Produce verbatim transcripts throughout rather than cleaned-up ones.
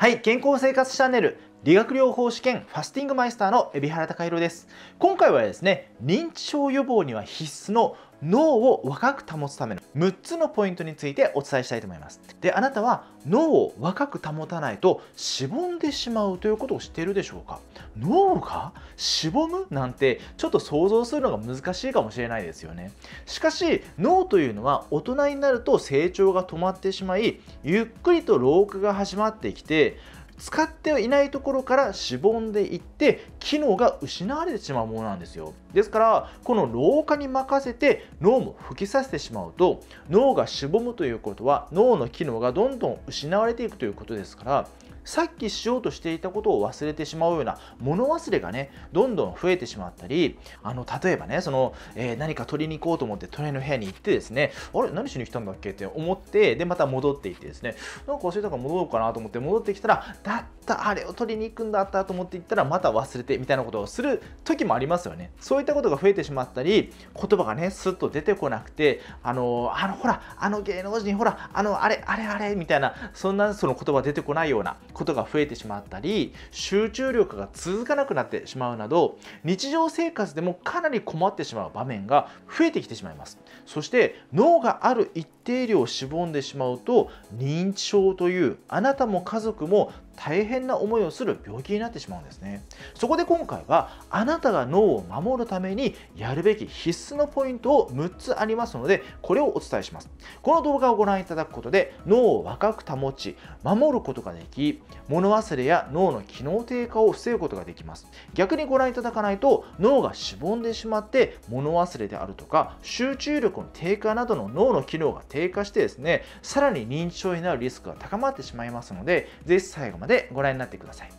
はい、健康生活チャンネル理学療法士兼ファスティングマイスターの海老原貴弘です。今回はですね、認知症予防には必須の脳を若く保つためのむっつのポイントについてお伝えしたいと思います。で、あなたは脳を若く保たないとしぼんでしまうということを知っているでしょうか？脳がしぼむなんてちょっと想像するのが難しいかもしれないですよね。しかし脳というのは大人になると成長が止まってしまい、ゆっくりと老化が始まってきて、使っていないところからしぼんでいって機能が失われてしまうものなんですよ。ですからこの老化に任せて脳も吹きさせてしまうと、脳がしぼむということは脳の機能がどんどん失われていくということですから、さっきしようとしていたことを忘れてしまうような物忘れがね、どんどん増えてしまったり、あの例えばね、その、えー、何か取りに行こうと思ってトレーの部屋に行ってですね、あれ何しに来たんだっけって思って、でまた戻っていってですね、なんか教えたから戻ろうかなと思って戻ってきたら、だったあれを取りに行くんだったと思って行ったらまた忘れてみたいなことをする時もありますよね。そういったことが増えてしまったり、言葉がねすっと出てこなくて、あのあのほらあの芸能人ほらあのあれあれあれみたいな、そんなその言葉出てこないようなことが増えてしまったり、集中力が続かなくなってしまうなど、日常生活でもかなり困ってしまう場面が増えてきてしまいます。そして脳がある一定量しぼんでしまうと、認知症というあなたも家族も大変な思いをする病気になってしまうんですね。そこで今回はあなたが脳を守るためにやるべき必須のポイントをむっつありますので、これをお伝えします。この動画をご覧いただくことで脳を若く保ち守ることができ、物忘れや脳の機能低下を防ぐことができます。逆にご覧いただかないと脳がしぼんでしまって、物忘れであるとか集中力の低下などの脳の機能が低下してですね、さらに認知症になるリスクが高まってしまいますので、ぜひ最後まででご覧になってください。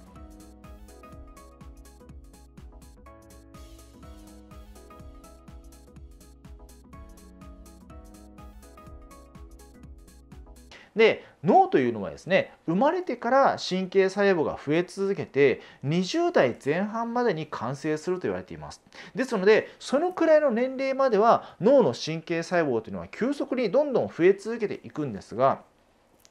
で、脳というのはですね、生まれてから神経細胞が増え続けてにじゅうだいぜんはんまでに完成すると言われています。ですのでそのくらいの年齢までは脳の神経細胞というのは急速にどんどん増え続けていくんですが、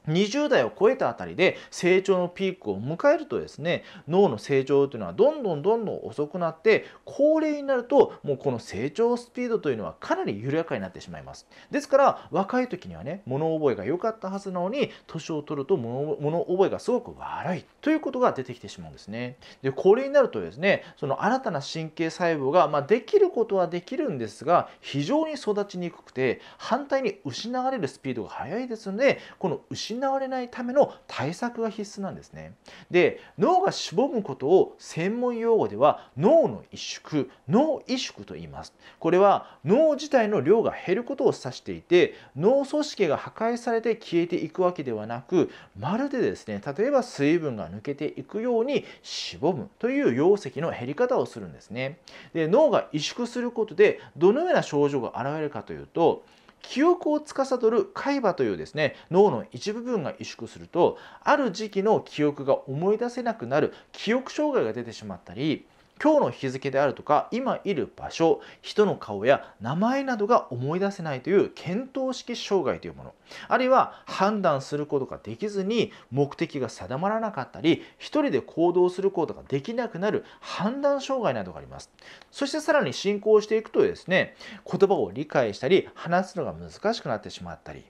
にじゅうだいを超えたあたりで成長のピークを迎えるとですね、脳の成長というのはどんどんどんどん遅くなって、高齢になるともうこの成長スピードというのはかなり緩やかになってしまいます。ですから若い時にはね、物覚えが良かったはずなのに年を取ると物覚えがすごく悪いということが出てきてしまうんですね。で、高齢になるとですね、その新たな神経細胞が、まあ、できることはできるんですが非常に育ちにくくて、反対に失われるスピードが速いですので、この失失われないための対策が必須なんですね。で、脳がしぼむことを専門用語では脳の萎縮、脳萎縮と言います。これは脳自体の量が減ることを指していて、脳組織が破壊されて消えていくわけではなく、まるでですね、例えば水分が抜けていくようにしぼむという容積の減り方をするんですね。で、脳が萎縮することでどのような症状が現れるかというと、記憶を司る海馬というですね、脳の一部分が萎縮すると、ある時期の記憶が思い出せなくなる記憶障害が出てしまったり、今日の日付であるとか今いる場所、人の顔や名前などが思い出せないという見当識障害というもの、あるいは判断することができずに目的が定まらなかったり、一人で行動することができなくなる判断障害などがあります。そしてさらに進行していくとですね、言葉を理解したり話すのが難しくなってしまったり、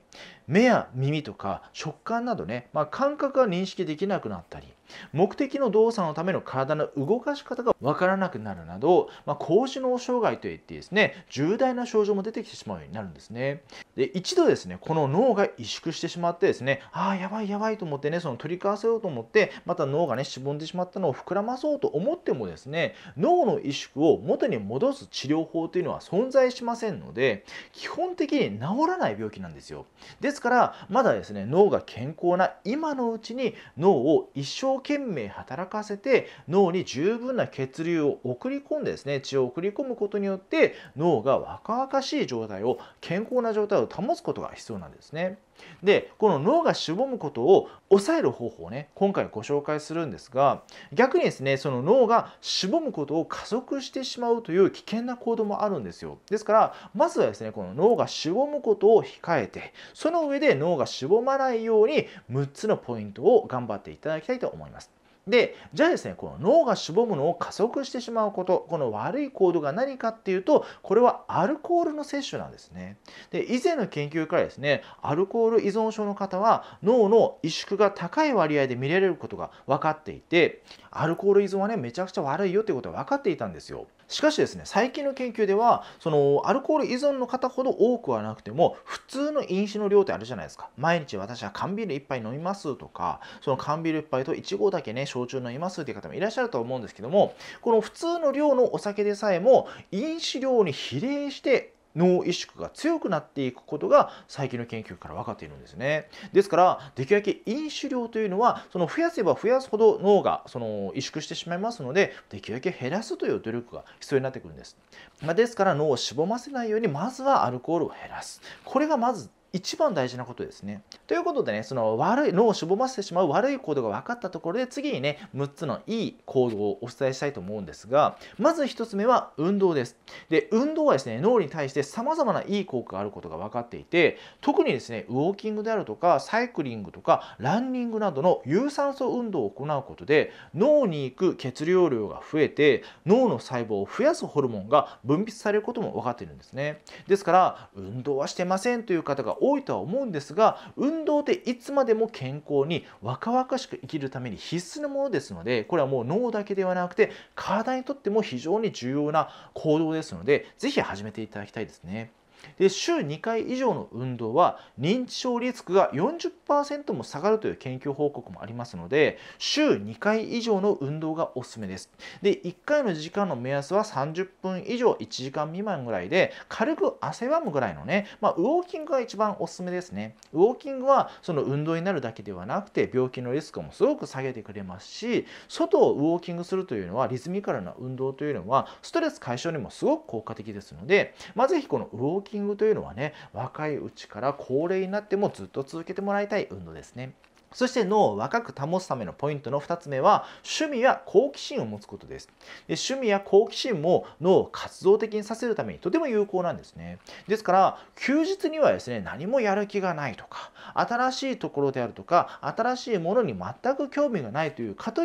目や耳とか食感などね、まあ、感覚が認識できなくなったり、目的の動作のための体の動かし方が分からなくなるなど、まあ、高視能障害といってですね、重大な症状も出てきてしまうようになるんですね。で、一度ですねこの脳が萎縮してしまってですね、ああやばいやばいと思ってね、その取り返せようと思ってまた脳がねしぼんでしまったのを膨らまそうと思ってもですね、脳の萎縮を元に戻す治療法というのは存在しませんので、基本的に治らない病気なんですよ。ですからまだですね脳が健康な今のうちに脳を一生懸命働かせて、脳に十分な血流を送り込んでですね、血を送り込むことによって脳が若々しい状態を、健康な状態を保つことが必要なんですね。でこの脳がしぼむことを抑える方法をね今回ご紹介するんですが、逆にですねその脳がしぼむことを加速してしまうという危険な行動もあるんですよ。ですからまずはですねこの脳がしぼむことを控えて、その上で脳がしぼまないようにむっつのポイントを頑張っていただきたいと思います。でじゃあですねこの脳がしぼむのを加速してしまうこと、この悪い行動が何かっていうと、これはアルコールの摂取なんですね。で以前の研究からですねアルコール依存症の方は脳の萎縮が高い割合で見られることが分かっていて、アルコール依存はねめちゃくちゃ悪いよっていうことは分かっていたんですよ。しかしですね最近の研究ではそのアルコール依存の方ほど多くはなくても、普通の飲酒の量ってあるじゃないですか。毎日私は缶ビールいっぱい飲みますとか、その缶ビールいっぱいといちごうだけね焼酎飲みますっていう方もいらっしゃると思うんですけども、この普通の量のお酒でさえも飲酒量に比例して脳萎縮が強くなっていくことが最近の研究から分かっているんですね。ですからできるだけ飲酒量というのはその増やせば増やすほど脳がその萎縮してしまいますので、できるだけ減らすという努力が必要になってくるんです。まあ、ですから脳をしぼませないようにまずはアルコールを減らす、これがまず一番大事なことですね。ということでねその悪い脳をしぼませてしまう悪い行動が分かったところで、次にねむっつのいい行動をお伝えしたいと思うんですが、まずひとつめは運動です。で運動はですね脳に対してさまざまないい効果があることが分かっていて、特にですねウォーキングであるとかサイクリングとかランニングなどの有酸素運動を行うことで、脳に行く血流量が増えて脳の細胞を増やすホルモンが分泌されることも分かっているんですね。ですから運動はしてませんという方が多いとは思うんですが、運動っていつまでも健康に若々しく生きるために必須のものですので、これはもう脳だけではなくて体にとっても非常に重要な行動ですので、ぜひ始めていただきたいですね。で週にかい以上の運動は認知症リスクが よんじゅっパーセント も下がるという研究報告もありますので、週にかい以上の運動がおすすめです。でいっかいの時間の目安はさんじゅっぷん以上いちじかん未満ぐらいで、軽く汗ばむぐらいのね、まあ、ウォーキングが一番おすすめですね。ウォーキングはその運動になるだけではなくて病気のリスクもすごく下げてくれますし、外をウォーキングするというのはリズミカルな運動というのはストレス解消にもすごく効果的ですので、まあ、ぜひこのウォーキングウォーキングというのはね若いうちから高齢になってもずっと続けてもらいたい運動ですね。そして脳を若く保つためのポイントのふたつめは趣味や好奇心を持つことです。で趣味や好奇心も脳を活動的にさせるためにとても有効なんですね。ですから休日にはですね何もやる気がないとか、新しいところであるとか新しいものに全く興味がないという方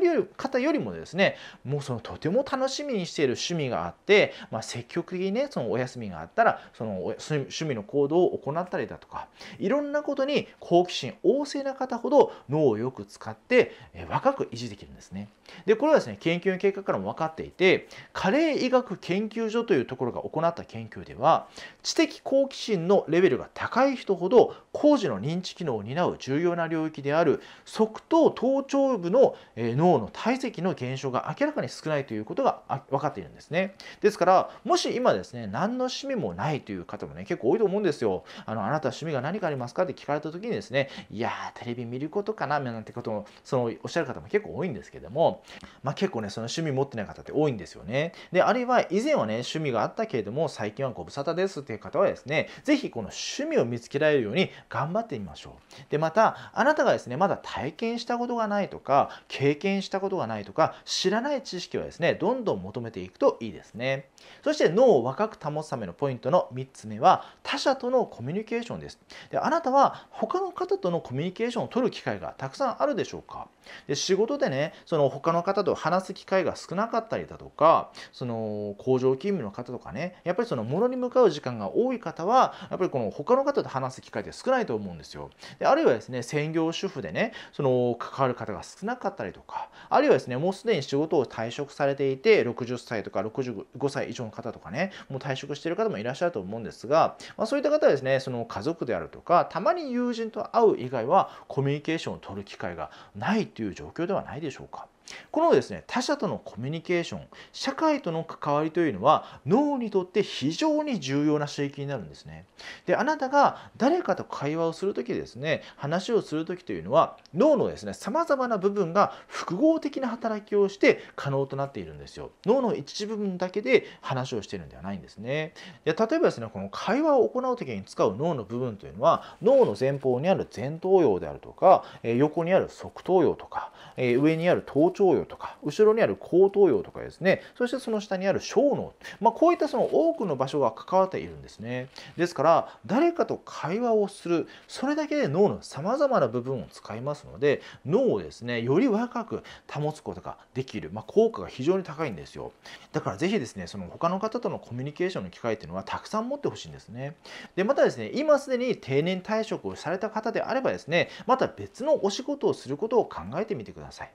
よりもですねもうそのとても楽しみにしている趣味があって、まあ、積極的にねそのお休みがあったらその趣味の行動を行ったりだとか、いろんなことに好奇心旺盛な方ほど脳をよく使って若く維持できるんですね。でこれはですね研究の結果からも分かっていて、加齢医学研究所というところが行った研究では、知的好奇心のレベルが高い人ほど高次の認知機能を担う重要な領域である側頭頭頂部の脳の体積の減少が明らかに少ないということが分かっているんですね。ですからもし今ですね何の趣味もないという方もね結構多いと思うんですよ。あのあなた趣味が何かありますかって聞かれた時にですね、いやーテレビ見ることとかななんてことをそのおっしゃる方も結構多いんですけども、まあ、結構ねその趣味持ってない方って多いんですよね。であるいは以前はね趣味があったけれども最近はご無沙汰ですっていう方はですね、是非この趣味を見つけられるように頑張ってみましょう。でまたあなたがですねまだ体験したことがないとか経験したことがないとか知らない知識はですねどんどん求めていくといいですね。そして脳を若く保つためのポイントのみっつめは他者とのコミュニケーションです。であなたは他の方とのコミュニケーションを取る機会がたくさんあるでしょうか。で仕事でねその他の方と話す機会が少なかったりだとか、その工場勤務の方とかねやっぱりその物に向かう時間が多い方はやっぱりこの他の方と話す機会って少ないと思うんですよ。であるいはですね専業主婦でねその関わる方が少なかったりとか、あるいはですねもうすでに仕事を退職されていてろくじゅっさいとかろくじゅうごさい以上の方とかねもう退職している方もいらっしゃると思うんですが、まあ、そういった方はですねその家族であるとかたまに友人と会う以外はコミュニケーションを取る機会がないという状況ではないでしょうか。このですね、他者とのコミュニケーション、社会との関わりというのは脳にとって非常に重要な刺激になるんですね。で、あなたが誰かと会話をするときですね、話をするときというのは脳のですね、さまざまな部分が複合的な働きをして可能となっているんですよ。脳の一部分だけで話をしているんではないんですね。で、例えばですね、この会話を行うときに使う脳の部分というのは、脳の前方にある前頭葉であるとか、横にある側頭葉とか、上にある頭頂葉とか、後ろにある後頭葉とかですね、そしてその下にある小脳、まあ、こういったその多くの場所が関わっているんですね。ですから誰かと会話をする、それだけで脳のさまざまな部分を使いますので、脳をですね、より若く保つことができる、まあ、効果が非常に高いんですよ。だから是非ですね、その他の方とのコミュニケーションの機会というのはたくさん持ってほしいんですね。で、またですね、今すでに定年退職をされた方であればですね、また別のお仕事をすることを考えてみてください。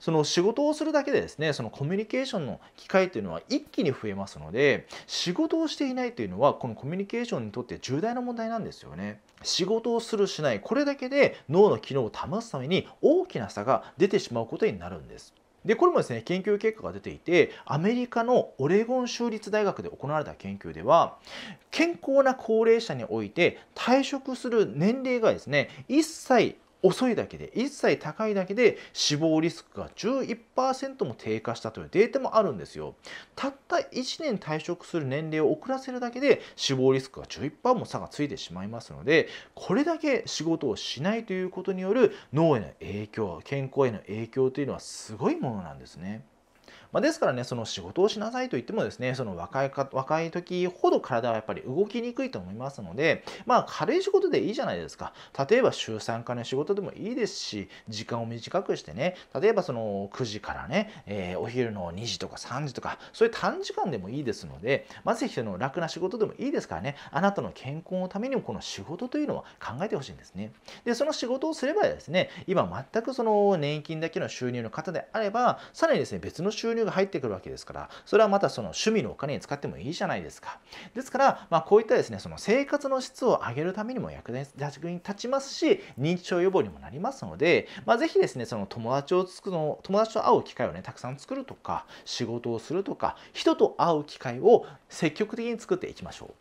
その仕事をするだけでですね、そのコミュニケーションの機会というのは一気に増えますので、仕事をしていないというのはこのコミュニケーションにとって重大な問題なんですよね。仕事をするしない、これだけで脳の機能を保つために大きな差が出てしまうことになるんです。で、これもですね、研究結果が出ていて、アメリカのオレゴン州立大学で行われた研究では、健康な高齢者において退職する年齢がですね、いっさい遅いだけで、いっさい高いだけで死亡リスクが じゅういちパーセント も低下したというデータもあるんですよ。たったいちねん退職する年齢を遅らせるだけで死亡リスクが じゅういちパーセント も差がついてしまいますので、これだけ仕事をしないということによる脳への影響、健康への影響というのはすごいものなんですね。まあ、ですからね、その仕事をしなさいと言ってもですね、その若いか若い時ほど体はやっぱり動きにくいと思いますので、まあ、軽い仕事でいいじゃないですか。例えば週さんかいの仕事でもいいですし、時間を短くしてね、例えばそのくじからね、えー、お昼のにじとかさんじとか、そういう短時間でもいいですので、まあ、ぜひその楽な仕事でもいいですからね、あなたの健康のためにもこの仕事というのは考えてほしいんですね。で、その仕事をすればですね、今全くその年金だけの収入の方であれば、さらにですね、別の収入が入ってくるわけですから、それはまたその趣味のお金に使ってもいいじゃないですか。ですから、まあ、こういったですね、その生活の質を上げるためにも役に立ちますし、認知症予防にもなりますので、まあ、ぜひですね、その友達をつくの友達と会う機会をね、たくさん作るとか、仕事をするとか、人と会う機会を積極的に作っていきましょう。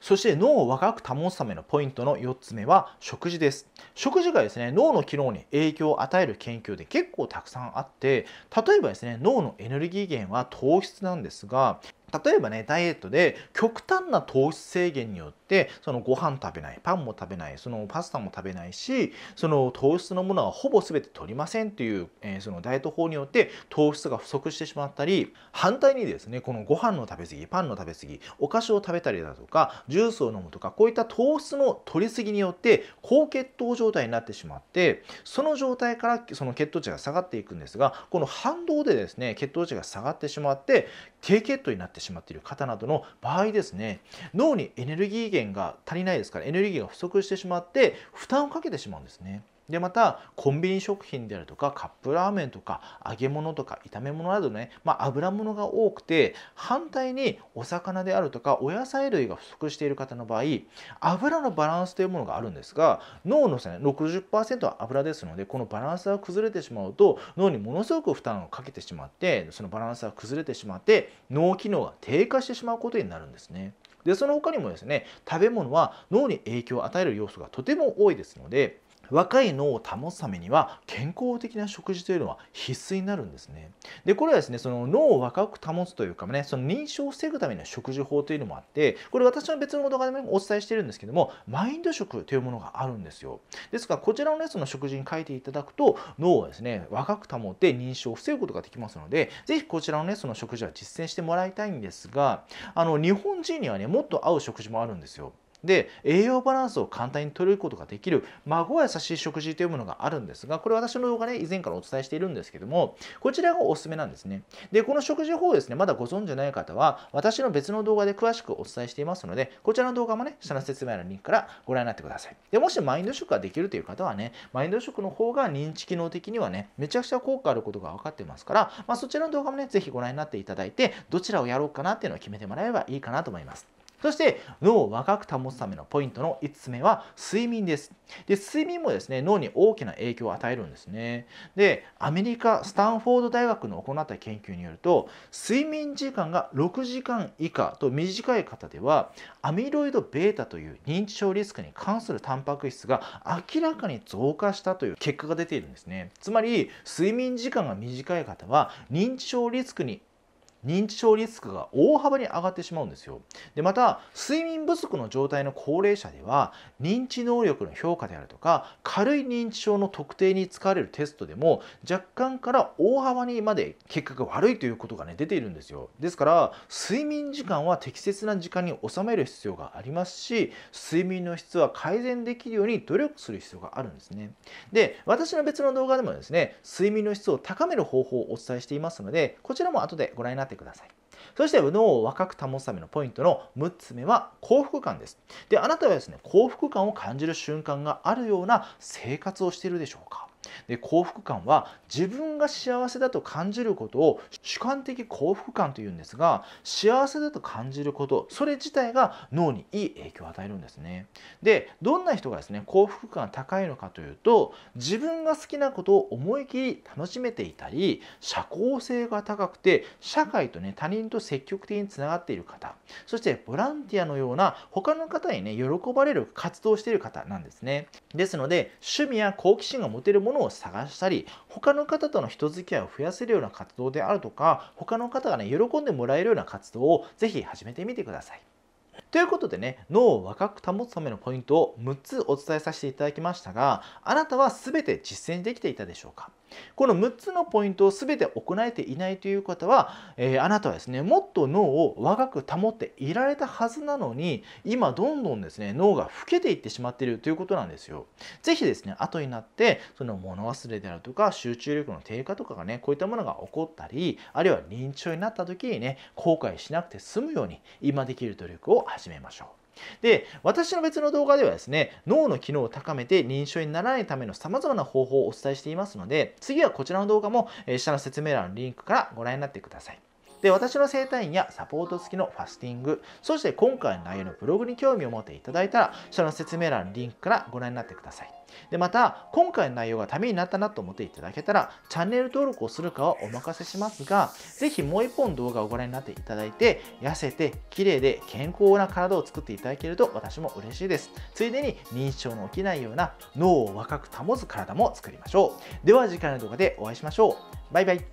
そして脳を若く保つためのポイントのよっつめは食事です。食事がですね、脳の機能に影響を与える研究で結構たくさんあって、例えばですね、脳のエネルギー源は糖質なんですが、例えばね、ダイエットで極端な糖質制限によってそのご飯食べない、パンも食べない、そのパスタも食べないし、その糖質のものはほぼ全て取りませんという、えー、そのダイエット法によって糖質が不足してしまったり、反対にですね、このご飯の食べ過ぎ、パンの食べ過ぎ、お菓子を食べたりだとか、ジュースを飲むとか、こういった糖質の取り過ぎによって高血糖状態になってしまって、その状態からその血糖値が下がっていくんですが、この反動でですね、血糖値が下がってしまって低血糖になってしまうしまっている方などの場合ですね、脳にエネルギー源が足りないですから、エネルギーが不足してしまって負担をかけてしまうんですね。で、またコンビニ食品であるとか、カップラーメンとか揚げ物とか炒め物などね、まあ、油物が多くて、反対にお魚であるとかお野菜類が不足している方の場合、油のバランスというものがあるんですが、脳の ろくじゅっパーセント は油ですので、このバランスが崩れてしまうと脳にものすごく負担をかけてしまって、そのバランスが崩れてしまって脳機能が低下してしまうことになるんですね。で、その他にもですね、食べ物は脳に影響を与える要素がとても多いですので、若い脳を保つためには健康的な食事というのは必須になるんですね。で、これはですね、その脳を若く保つというかね、その認知症を防ぐための食事法というのもあって、これ私の別の動画でもお伝えしてるんですけども、マインド食というものがあるんですよ。ですからこちらのやつの食事に書いていただくと、脳をですね、若く保って認知症を防ぐことができますので、是非こちらのね、その食事は実践してもらいたいんですが、あの日本人にはね、もっと合う食事もあるんですよ。で、栄養バランスを簡単に取ることができる孫や優しい食事というものがあるんですが、これ私の動画ね、以前からお伝えしているんですけども、こちらがおすすめなんですね。で、この食事法をですね、まだご存じない方は私の別の動画で詳しくお伝えしていますので、こちらの動画もね、下の説明欄のリンクからご覧になってください。で、もしマインド食ができるという方はね、マインド食の方が認知機能的にはね、めちゃくちゃ効果あることが分かってますから、まあ、そちらの動画もね、是非ご覧になっていただいて、どちらをやろうかなっていうのを決めてもらえればいいかなと思います。そして脳を若く保つためのポイントのいつつめは睡眠です。で睡眠もですね脳に大きな影響を与えるんですね。でアメリカスタンフォード大学の行った研究によると、睡眠時間がろくじかん以下と短い方ではアミロイド β という認知症リスクに関するタンパク質が明らかに増加したという結果が出ているんですね。つまり睡眠時間が短い方は認知症リスクに認知症リスクが大幅に上がってしまうんですよ。でまた睡眠不足の状態の高齢者では認知能力の評価であるとか軽い認知症の特定に使われるテストでも若干から大幅にまで結果が悪いということが、ね、出ているんですよ。ですから睡眠時間は適切な時間に収める必要がありますし、睡眠の質は改善できるように努力する必要があるんですね。で私の別の動画でもですね睡眠の質を高める方法をお伝えしていますので、こちらも後でご覧になってください。そして脳を若く保つためのポイントのむっつめは幸福感です。で、あなたはですね、幸福感を感じる瞬間があるような生活をしているでしょうか。で幸福感は自分が幸せだと感じることを主観的幸福感というんですが、幸せだと感じることそれ自体が脳にいい影響を与えるんですね。でどんな人がですね幸福感が高いのかというと、自分が好きなことを思い切り楽しめていたり、社交性が高くて社会とね他人と積極的につながっている方、そしてボランティアのような他の方にね喜ばれる活動をしている方なんですね。ですので趣味や好奇心が持てるものを探したり、他の方との人付き合いを増やせるような活動であるとか、他の方がね喜んでもらえるような活動をぜひ始めてみてください。ということでね、脳を若く保つためのポイントをむっつお伝えさせていただきましたが、あなたは全て実践できていたでしょうか。このむっつのポイントを全て行えていないという方は、えー、あなたはですねもっと脳を若く保っていられたはずなのに、今どんどんですね脳が老けていってしまっているということなんですよ。ぜひですね後になってその物忘れであるとか集中力の低下とかがねこういったものが起こったり、あるいは認知症になった時にね後悔しなくて済むように今できる努力を始めましょう。で私の別の動画ではですね脳の機能を高めて認知症にならないためのさまざまな方法をお伝えしていますので、次はこちらの動画も下の説明欄のリンクからご覧になってください。で私の整体院やサポート付きのファスティング、そして今回の内容のブログに興味を持っていただいたら下の説明欄のリンクからご覧になってください。でまた今回の内容がためになったなと思っていただけたらチャンネル登録をするかはお任せしますが、ぜひもう一本動画をご覧になっていただいて痩せて綺麗で健康な体を作っていただけると私も嬉しいです。ついでに認知症の起きないような脳を若く保つ体も作りましょう。では次回の動画でお会いしましょう。バイバイ。